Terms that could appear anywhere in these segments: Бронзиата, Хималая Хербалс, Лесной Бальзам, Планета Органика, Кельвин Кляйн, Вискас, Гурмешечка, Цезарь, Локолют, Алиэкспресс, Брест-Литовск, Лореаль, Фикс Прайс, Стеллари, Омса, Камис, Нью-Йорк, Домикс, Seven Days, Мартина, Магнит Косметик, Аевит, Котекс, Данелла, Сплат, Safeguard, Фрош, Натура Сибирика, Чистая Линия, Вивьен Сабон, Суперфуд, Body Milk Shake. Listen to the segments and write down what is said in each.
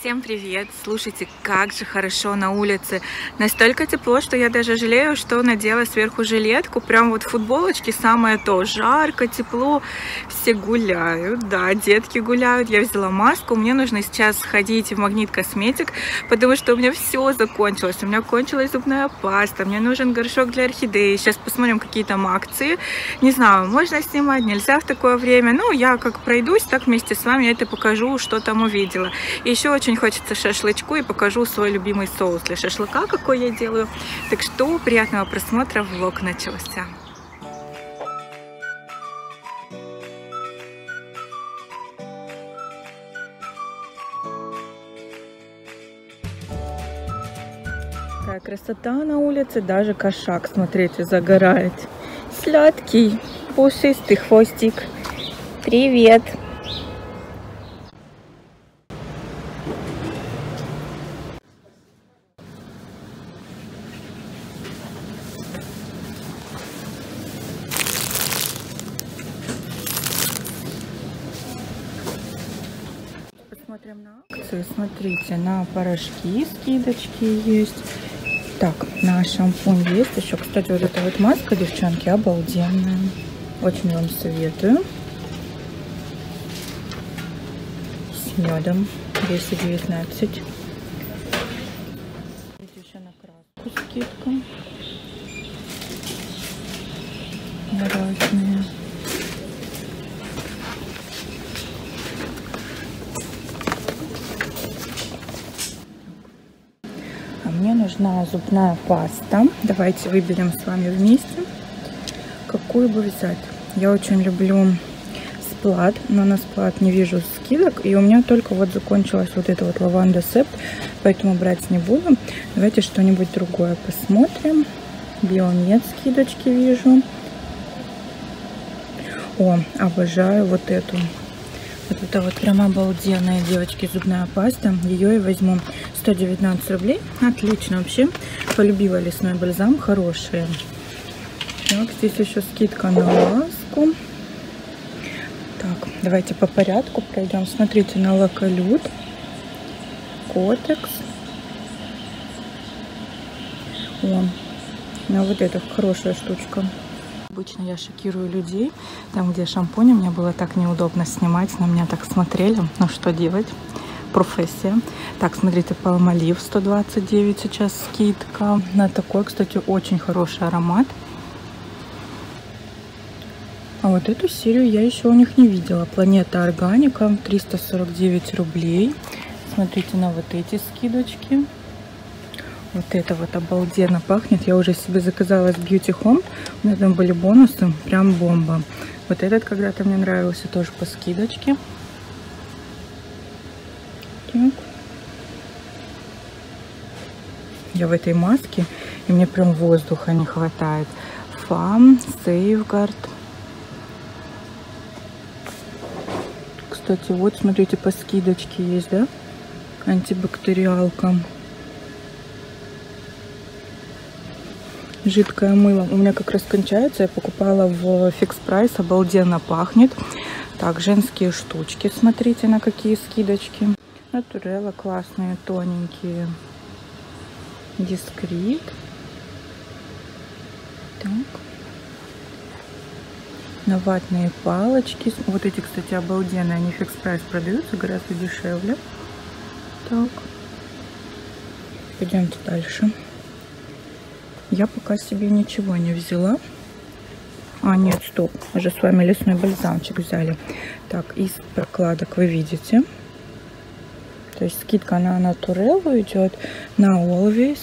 Всем привет! Слушайте, как же хорошо на улице. Настолько тепло, что я даже жалею, что надела сверху жилетку. Прям вот футболочки самое то. Жарко, тепло. Все гуляют. Да, детки гуляют. Я взяла маску. Мне нужно сейчас сходить в Магнит Косметик, потому что у меня все закончилось. У меня кончилась зубная паста. Мне нужен горшок для орхидеи. Сейчас посмотрим, какие там акции. Не знаю, можно снимать, нельзя в такое время. Ну, я как пройдусь, так вместе с вами я это покажу, что там увидела. И еще очень хочется шашлычку и покажу свой любимый соус для шашлыка, какой я делаю. Так что приятного просмотра, влог начался. Такая красота на улице, даже кошак, смотрите, загорает. Сладкий, пушистый хвостик. Привет! Смотрите, на порошки скидочки есть. Так, на шампунь есть еще. Кстати, вот эта вот маска, девчонки, обалденная. Очень вам советую. С медом. 219. Здесь еще на краску скидка. Разные. Мне нужна зубная паста. Давайте выберем с вами вместе, какую бы взять. Я очень люблю Сплат, но на Сплат не вижу скидок. И у меня только вот закончилась вот эта вот лаванда септ, поэтому брать не буду. Давайте что-нибудь другое посмотрим. Биомет скидочки вижу. О, обожаю вот эту. Вот это вот прям обалденная, девочки, зубная паста. Ее и возьму. 119 рублей. Отлично вообще. Полюбила лесной бальзам. Хорошие. Так, здесь еще скидка на маску. Так, давайте по порядку пройдем. Смотрите, на Локолют. Котекс. О, на вот это хорошая штучка. Обычно я шокирую людей, там где шампунь, мне было так неудобно снимать, на меня так смотрели, ну что делать, профессия. Так, смотрите, Палмалив 129 сейчас скидка, на такой, кстати, очень хороший аромат. А вот эту серию я еще у них не видела, Планета Органика 349 рублей, смотрите на вот эти скидочки. Вот это вот обалденно пахнет. Я уже себе заказала с Beauty Home. У меня там были бонусы. Прям бомба. Вот этот когда-то мне нравился тоже по скидочке. Так. Я в этой маске. И мне прям воздуха не хватает. Фам, Safeguard. Кстати, вот смотрите, по скидочке есть, да? Антибактериалка. Жидкое мыло. У меня как раз кончается. Я покупала в фикс прайс. Обалденно пахнет. Так, женские штучки. Смотрите, на какие скидочки. Натурелла классные, тоненькие. Дискрит. Так. На ватные палочки. Вот эти, кстати, обалденные. Они фикс прайс продаются гораздо дешевле. Так. Пойдемте дальше. Я пока себе ничего не взяла. А, нет, стоп. Мы же с вами лесной бальзамчик взяли. Так, из прокладок вы видите. То есть скидка на Натуреллу идет, на Olweus.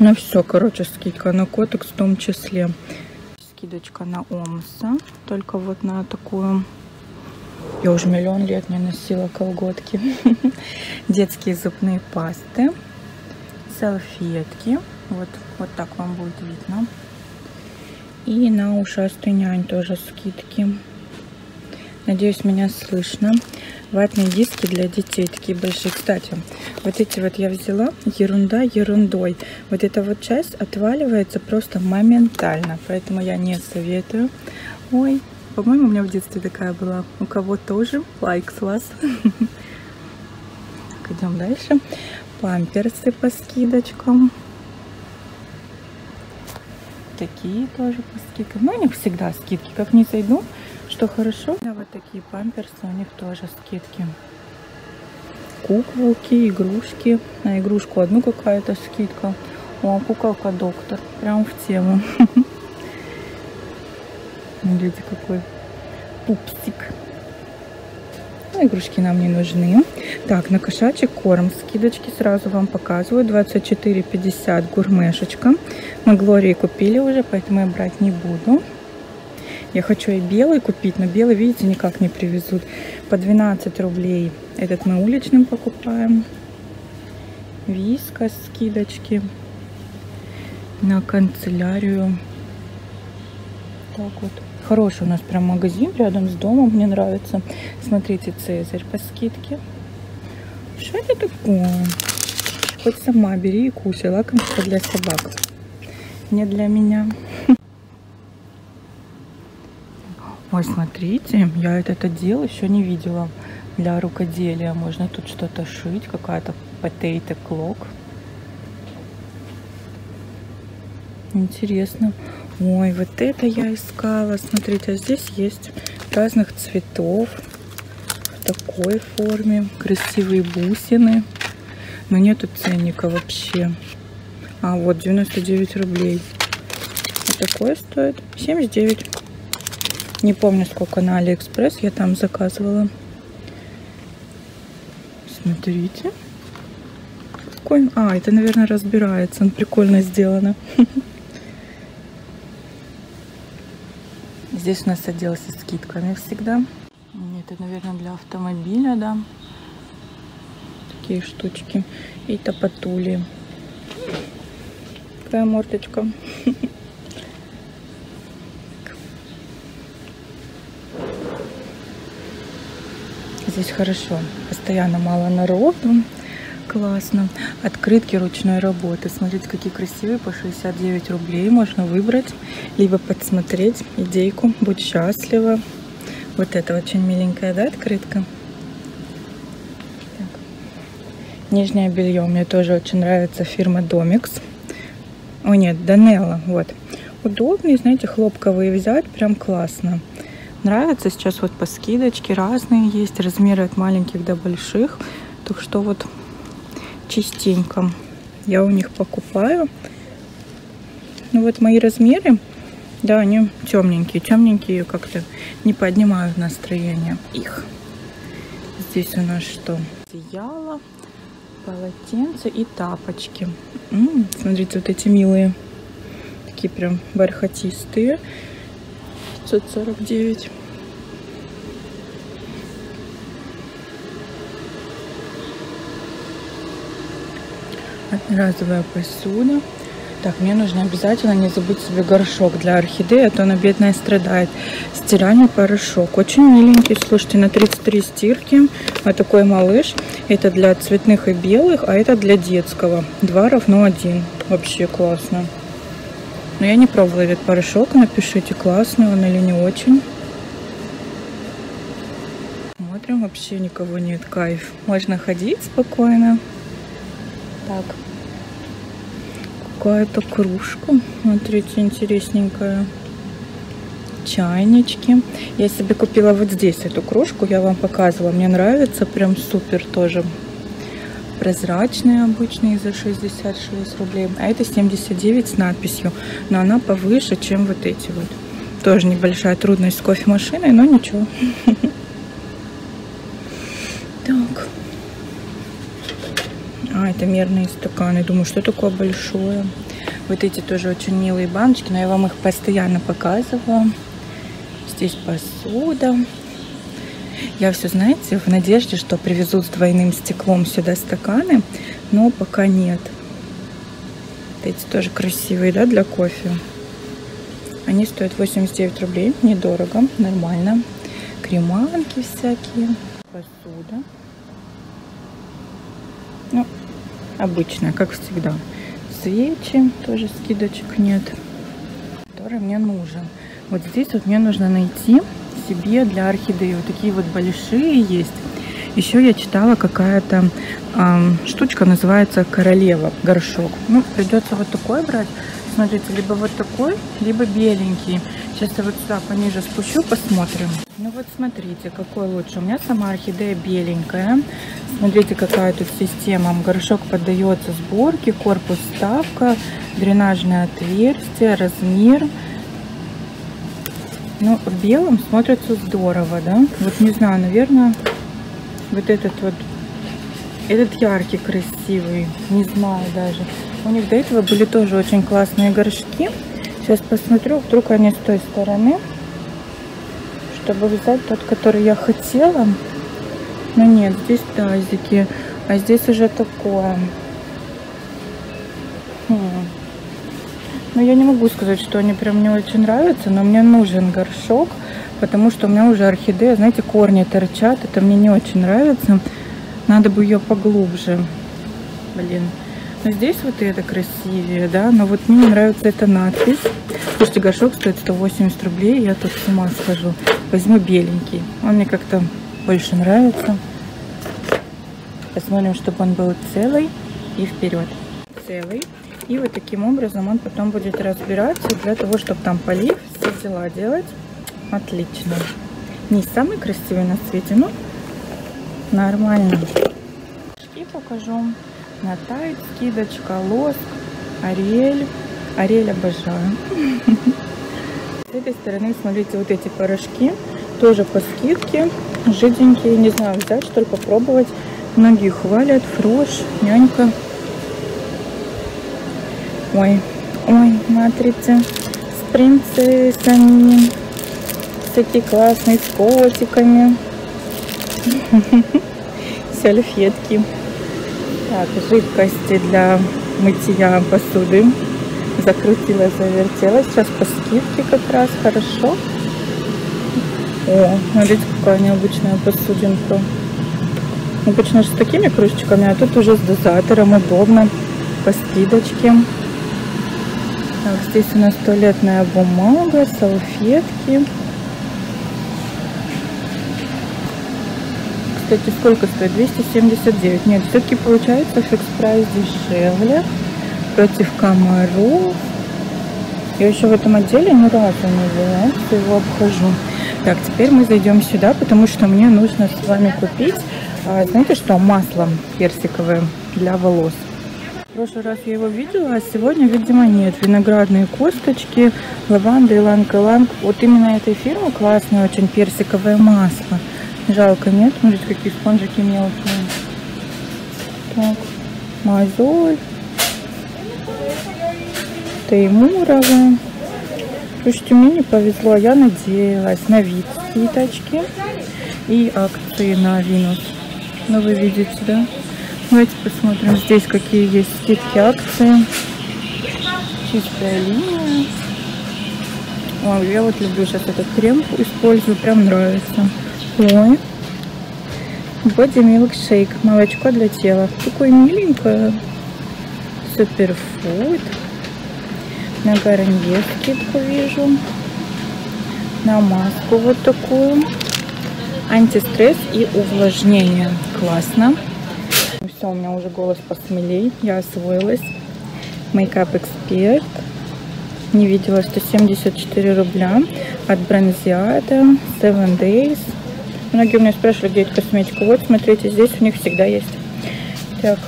Ну все, короче, скидка на Котекс в том числе. Скидочка на Омса. Только вот на такую... Я уже миллион лет не носила колготки. Детские зубные пасты. Салфетки. Вот так вам будет видно. И на Ушастый Нянь тоже скидки. Надеюсь, меня слышно. Ватные диски для детей. Такие большие. Кстати, вот эти вот я взяла. Ерунда ерундой. Вот эта вот часть отваливается просто моментально. Поэтому я не советую. Ой, по-моему, у меня в детстве такая была. У кого тоже? Лайк с вас. Так, идем дальше. Памперсы по скидочкам. Такие тоже по скидкам. Но у них всегда скидки. Как не зайду, что хорошо. Да, вот такие памперсы, у них тоже скидки. Куколки, игрушки. На игрушку одну какая-то скидка. О, куколка доктор. Прям в тему. Видите, какой пупсик. Ну, игрушки нам не нужны. Так, на кошачий корм скидочки сразу вам показываю. 24,50 гурмешечка. Мы Глории купили уже, поэтому я брать не буду. Я хочу и белый купить, но белый, видите, никак не привезут. По 12 рублей этот мы уличным покупаем. Вискас скидочки. На канцелярию. Так вот. Хороший у нас прям магазин рядом с домом, мне нравится. Смотрите, Цезарь по скидке. Что это такое? Хоть сама бери и кушай. Лакомство для собак. Не для меня. Ой, смотрите, я это дело еще не видела. Для рукоделия можно тут что-то шить. Какая-то potato clock. Интересно. Ой, вот это я искала. Смотрите, а здесь есть разных цветов. В такой форме. Красивые бусины. Но нету ценника вообще. А, вот, 99 рублей. А такое стоит 79. Не помню, сколько на Алиэкспресс я там заказывала. Смотрите. Какой... А, это, наверное, разбирается. Он прикольно сделано. Здесь у нас отдел со скидками всегда. Это, наверное, для автомобиля, да. Такие штучки. И топотули. Такая морточка. Здесь хорошо. Постоянно мало народу. Классно. Открытки ручной работы. Смотрите, какие красивые. По 69 рублей можно выбрать. Либо подсмотреть идейку. Будь счастлива. Вот это очень миленькая, да, открытка? Так. Нижнее белье. Мне тоже очень нравится фирма Домикс. О, нет, Данелла. Вот. Удобные, знаете, хлопковые взять. Прям классно. Нравится сейчас вот по скидочке. Разные есть. Размеры от маленьких до больших. Так что вот частенько я у них покупаю. Ну вот мои размеры. Да, они темненькие. Темненькие как-то не поднимают настроение их. Здесь у нас что? Одеяло, полотенце и тапочки. Смотрите, вот эти милые. Такие прям бархатистые. 549. Одноразовая посуда. Так, мне нужно обязательно не забыть себе горшок для орхидеи, а то она бедная страдает. Стиральный порошок. Очень миленький, слушайте, на 33 стирки. Вот такой малыш. Это для цветных и белых, а это для детского. 2 равно 1. Вообще классно. Но я не пробовала этот порошок. Напишите, классный он или не очень. Смотрим, вообще никого нет. Кайф. Можно ходить спокойно. Так. Какая-то кружка, смотрите, интересненькая. Чайнички. Я себе купила вот здесь эту кружку, я вам показывала. Мне нравится, прям супер тоже. Прозрачные обычные за 66 рублей. А это 79 с надписью. Но она повыше, чем вот эти вот. Тоже небольшая трудность с кофемашиной, но ничего. Так. А, это мерные стаканы. Думаю, что такое большое. Вот эти тоже очень милые баночки, но я вам их постоянно показываю. Здесь посуда. Я все, знаете, в надежде, что привезут с двойным стеклом сюда стаканы, но пока нет. Вот эти тоже красивые, да, для кофе. Они стоят 89 рублей. Недорого, нормально. Креманки всякие. Посуда. Ну, обычная, как всегда. Свечи, тоже скидочек нет. Который мне нужен. Вот здесь вот мне нужно найти себе для орхидеи. Вот такие вот большие есть. Еще я читала, какая-то штучка называется королева, горшок. Ну, придется вот такой брать. Смотрите, либо вот такой, либо беленький. Сейчас я вот сюда пониже спущу, посмотрим. Ну вот смотрите, какой лучше. У меня сама орхидея беленькая. Смотрите, какая тут система. Горшок поддается сборке, корпус ставка, дренажное отверстие, размер. Ну, в белом смотрится здорово, да? Вот не знаю, наверное, вот этот яркий, красивый, не знаю даже. У них до этого были тоже очень классные горшки. Сейчас посмотрю, вдруг они с той стороны, чтобы взять тот, который я хотела. Но нет, здесь тазики, а здесь уже такое. Но я не могу сказать, что они прям мне очень нравятся, но мне нужен горшок, потому что у меня уже орхидея, знаете, корни торчат, это мне не очень нравится. Надо бы ее поглубже. Блин. Но здесь вот это красивее, да, но вот мне нравится эта надпись. Слушайте, горшок стоит 180 рублей, я тут с ума схожу. Возьму беленький, он мне как-то больше нравится. Посмотрим, чтобы он был целый и вперед. Целый. И вот таким образом он потом будет разбираться для того, чтобы там полив, все дела делать. Отлично. Не самый красивый на свете, но нормально. И покажу. Натает, скидочка, лоск, Ариэль. Ариэль обожаю. С этой стороны, смотрите, вот эти порошки. Тоже по скидке. Жиденькие. Не знаю, взять, что ли, попробовать. Многие хвалят. Фрош, нянька. Ой, ой, смотрите, с принцессами, всякие классные, с котиками, сельфетки. Так, жидкости для мытья посуды, закрутила, завертела, сейчас по скидке как раз, хорошо. О, смотрите, какая необычная посудинка. Обычно же с такими крышечками, а тут уже с дозатором, удобно, по скидочке. Так, здесь у нас туалетная бумага, салфетки. Кстати, сколько стоит? 279. Нет, все-таки получается фикс-прайс дешевле. Против комаров. Я еще в этом отделе ни разу не была, его обхожу. Так, теперь мы зайдем сюда, потому что мне нужно с вами купить, знаете что, масло персиковое для волос. В прошлый раз я его видела, а сегодня, видимо, нет. Виноградные косточки, лаванда и ланг-ланг. Вот именно этой фирмы классное очень персиковое масло. Жалко, нет. Смотрите, какие спонжики мелкие. Так, мозоль. Теймурова. Слушайте, мне не повезло. Я надеялась на вид скидочки и акции на Винус. Но вы видите, да? Давайте посмотрим здесь, какие есть скидки, акции. Чистая линия. О, я вот люблю сейчас этот крем, использую, прям нравится. Ой. Body Milk Shake. Молочко для тела. Такое миленькое. Суперфуд. На гарнир скидку вижу. На маску вот такую. Антистресс и увлажнение. Классно. Все, у меня уже голос посмелей, я освоилась. Мейкап Эксперт. Не видела, что 74 рубля. От Бронзиата, Seven Days. Многие у меня спрашивали, где эта косметика. Вот, смотрите, здесь у них всегда есть. Так.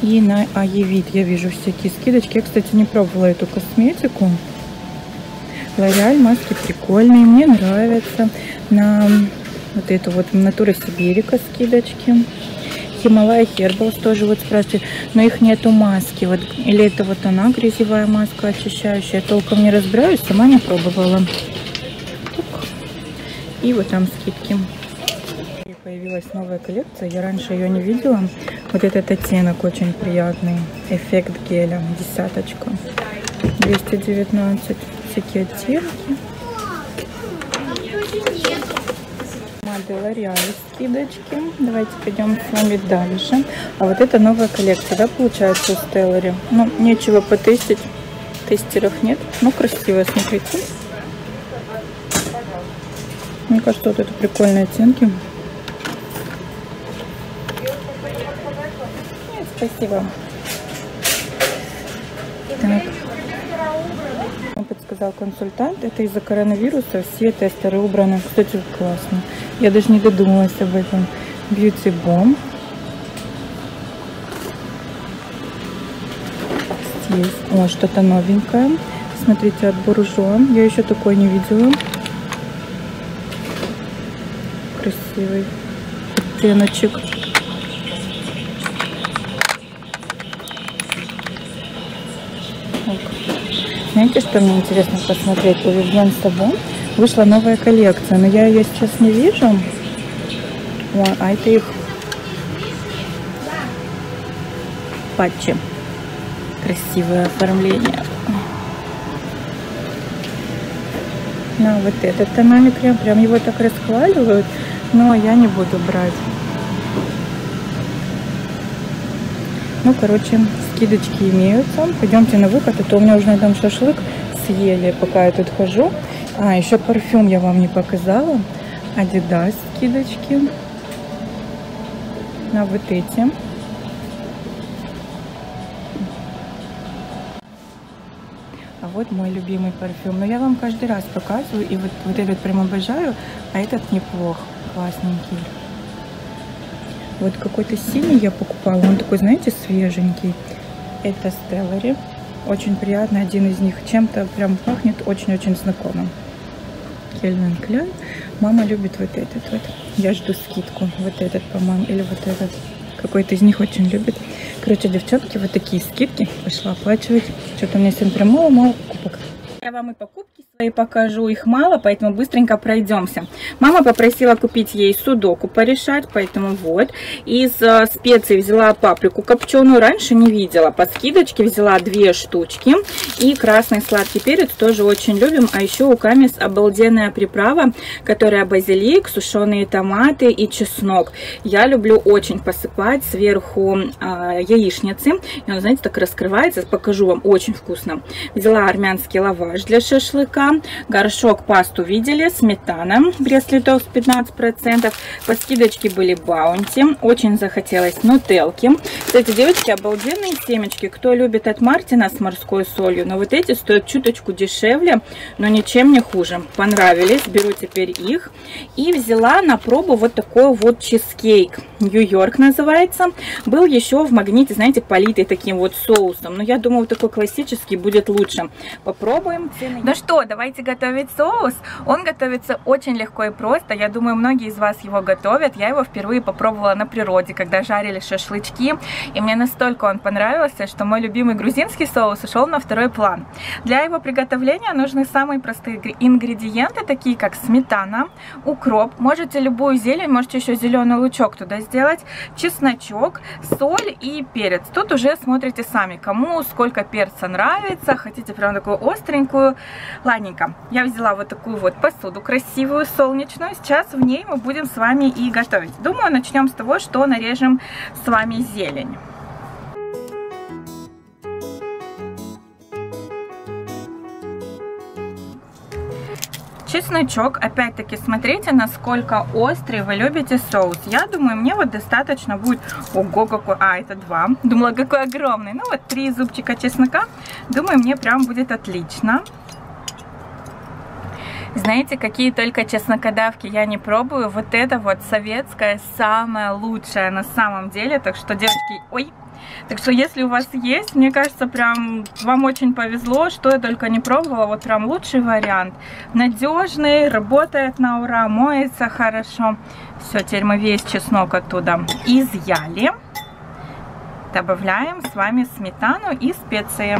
И на Аевит я вижу всякие скидочки. Я, кстати, не пробовала эту косметику. Лореаль, маски прикольные, мне нравятся. На... вот это вот Натура Сибирика скидочки. Хималая Хербалс тоже вот спрашивают. Но их нету маски. Вот, или это вот она, грязевая маска очищающая. Я толком не разбираюсь, сама не пробовала. Так. И вот там скидки. И появилась новая коллекция. Я раньше ее не видела. Вот этот оттенок очень приятный. Эффект геля. Десяточка. 219. Всякие оттенки. Лореаль скидочки. Давайте пойдем с вами дальше. А вот это новая коллекция, да, получается, у Стеллари. Ну, нечего потестить. Тестеров нет. Ну, красиво, смотрите. Мне кажется, вот это прикольные оттенки. Нет, спасибо. Так. Подсказал консультант. Это из-за коронавируса. Все тестеры убраны. Кстати, классно. Я даже не додумалась об этом. Beauty Home. Здесь. О, что-то новенькое. Смотрите, от Буржуа. Я еще такое не видела. Красивый оттеночек. Знаете, что мне интересно посмотреть? У Вивьен Сабон вышла новая коллекция, но я ее сейчас не вижу. О, а это их патчи. Красивое оформление. На вот этот тональный крем, прям его так расхваливают, но я не буду брать. Ну, короче, скидочки имеются. Пойдемте на выход, а то у меня уже там шашлык съели, пока я тут хожу. А, еще парфюм я вам не показала. Adidas скидочки. На вот эти. А вот мой любимый парфюм. Но я вам каждый раз показываю. И вот этот прям обожаю, а этот неплох. Классненький. Вот какой-то синий я покупала, он такой, знаете, свеженький. Это Stellary, очень приятно, один из них. Чем-то прям пахнет очень-очень знакомым. Кельвин Кляйн. Мама любит вот этот вот. Я жду скидку. Вот этот, по-моему, или вот этот. Какой-то из них очень любит. Короче, девчонки, вот такие скидки. Пошла оплачивать. Что-то у меня сегодня прям мало покупок. Я вам и покупки свои покажу, их мало, поэтому быстренько пройдемся. Мама попросила купить ей судоку порешать, поэтому вот. Из специй взяла паприку копченую, раньше не видела. По скидочке взяла 2 штучки. И красный сладкий перец тоже очень любим. А еще у Камис обалденная приправа, которая базилик, сушеные томаты и чеснок. Я люблю очень посыпать сверху яичницы. И он, знаете, так раскрывается. Покажу вам, очень вкусно. Взяла армянский лаваш для шашлыка, горшок пасту видели, сметана, Брест-Литовск 15%, по скидочке были баунти, очень захотелось нутелки. Кстати, девочки, обалденные семечки, кто любит от Мартина с морской солью, но вот эти стоят чуточку дешевле, но ничем не хуже, понравились, беру теперь их. И взяла на пробу вот такой вот чизкейк, Нью-Йорк называется, был еще в Магните, знаете, политый таким вот соусом, но я думаю, такой классический будет лучше, попробуем. Ну что, давайте готовить соус. Он готовится очень легко и просто. Я думаю, многие из вас его готовят. Я его впервые попробовала на природе, когда жарили шашлычки. И мне настолько он понравился, что мой любимый грузинский соус ушел на второй план. Для его приготовления нужны самые простые ингредиенты, такие как сметана, укроп. Можете любую зелень, можете еще зеленый лучок туда сделать, чесночок, соль и перец. Тут уже смотрите сами, кому сколько перца нравится. Хотите прям такой острый? Ладненько, я взяла вот такую вот посуду красивую, солнечную. Сейчас в ней мы будем с вами и готовить. Думаю, начнем с того, что нарежем с вами зелень. Чесночок, опять-таки, смотрите, насколько острый вы любите соус. Я думаю, мне вот достаточно будет... Ого, какой... А, это 2. Думала, какой огромный. Ну, вот 3 зубчика чеснока. Думаю, мне прям будет отлично. Знаете, какие только чеснокодавки я не пробую. Вот это вот советская самая лучшая на самом деле. Так что, девочки... Ой! Так что, если у вас есть, мне кажется, прям вам очень повезло, что я только не пробовала. Вот прям лучший вариант. Надежный, работает на ура, моется хорошо. Все, теперь мы весь чеснок оттуда изъяли. Добавляем с вами сметану и специи.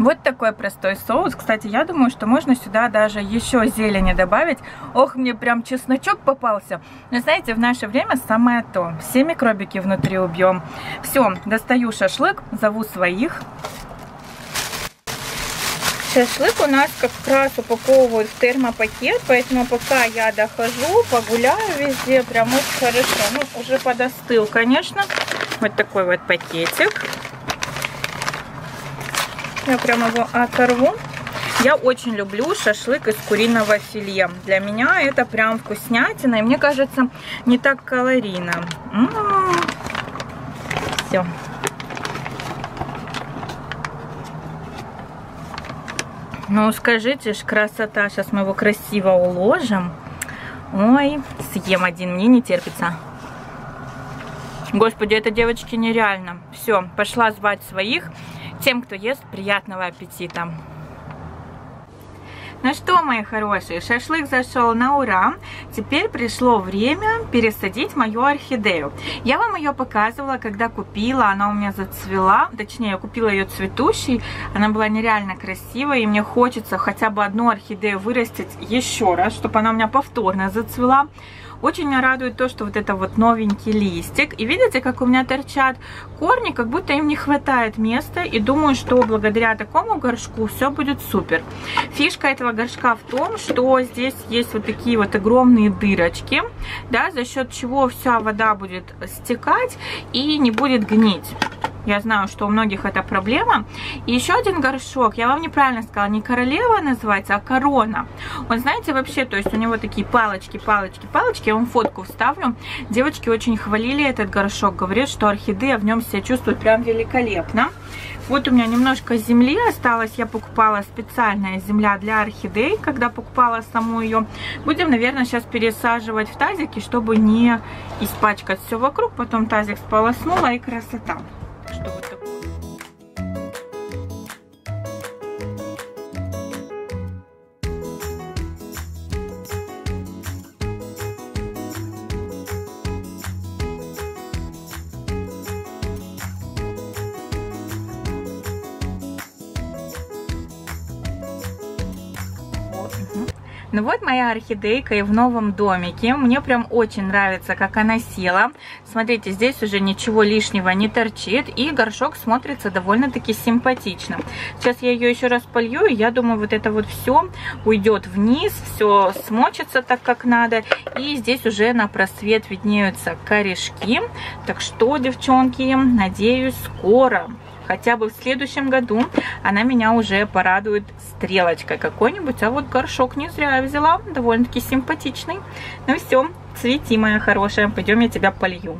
Вот такой простой соус. Кстати, я думаю, что можно сюда даже еще зелени добавить. Ох, мне прям чесночок попался. Но знаете, в наше время самое то. Все микробики внутри убьем. Все, достаю шашлык, зову своих. Шашлык у нас как раз упаковывают в термопакет, поэтому пока я дохожу, погуляю везде, прям очень хорошо. Ну, уже подостыл, конечно. Вот такой вот пакетик. Я прям его оторву. Я очень люблю шашлык из куриного филе. Для меня это прям вкуснятина. И мне кажется, не так калорийно. Все. Ну, скажите ж, красота. Сейчас мы его красиво уложим. Ой, съем один. Мне не терпится. Господи, это, девочки, нереально. Все, пошла звать своих. Тем, кто ест, приятного аппетита. Ну что, мои хорошие, шашлык зашел на ура. Теперь пришло время пересадить мою орхидею. Я вам ее показывала, когда купила. Она у меня зацвела. Точнее, я купила ее цветущей. Она была нереально красивая. И мне хочется хотя бы одну орхидею вырастить еще раз, чтобы она у меня повторно зацвела. Очень меня радует то, что вот это вот новенький листик. И видите, как у меня торчат корни, как будто им не хватает места. И думаю, что благодаря такому горшку все будет супер. Фишка этого горшка в том, что здесь есть вот такие вот огромные дырочки, да, за счет чего вся вода будет стекать и не будет гнить. Я знаю, что у многих это проблема. И еще один горшок, я вам неправильно сказала, не королева называется, а корона. Он, знаете, вообще, то есть у него такие палочки, палочки, палочки. Я вам фотку вставлю. Девочки очень хвалили этот горшок. Говорят, что орхидея в нем себя чувствует прям великолепно. Вот у меня немножко земли осталось. Я покупала специальная земля для орхидей, когда покупала саму ее. Будем, наверное, сейчас пересаживать в тазики, чтобы не испачкать все вокруг. Потом тазик сполоснула, и красота. Что вот такое. Ну вот моя орхидейка и в новом домике. Мне прям очень нравится, как она села. Смотрите, здесь уже ничего лишнего не торчит. И горшок смотрится довольно-таки симпатично. Сейчас я ее еще раз полью. И я думаю, вот это вот все уйдет вниз. Все смочится так, как надо. И здесь уже на просвет виднеются корешки. Так что, девчонки, надеюсь, скоро, хотя бы в следующем году, она меня уже порадует стрелочкой какой-нибудь. А вот горшок не зря я взяла, довольно-таки симпатичный. Ну все, цвети, моя хорошая, пойдем я тебя полью.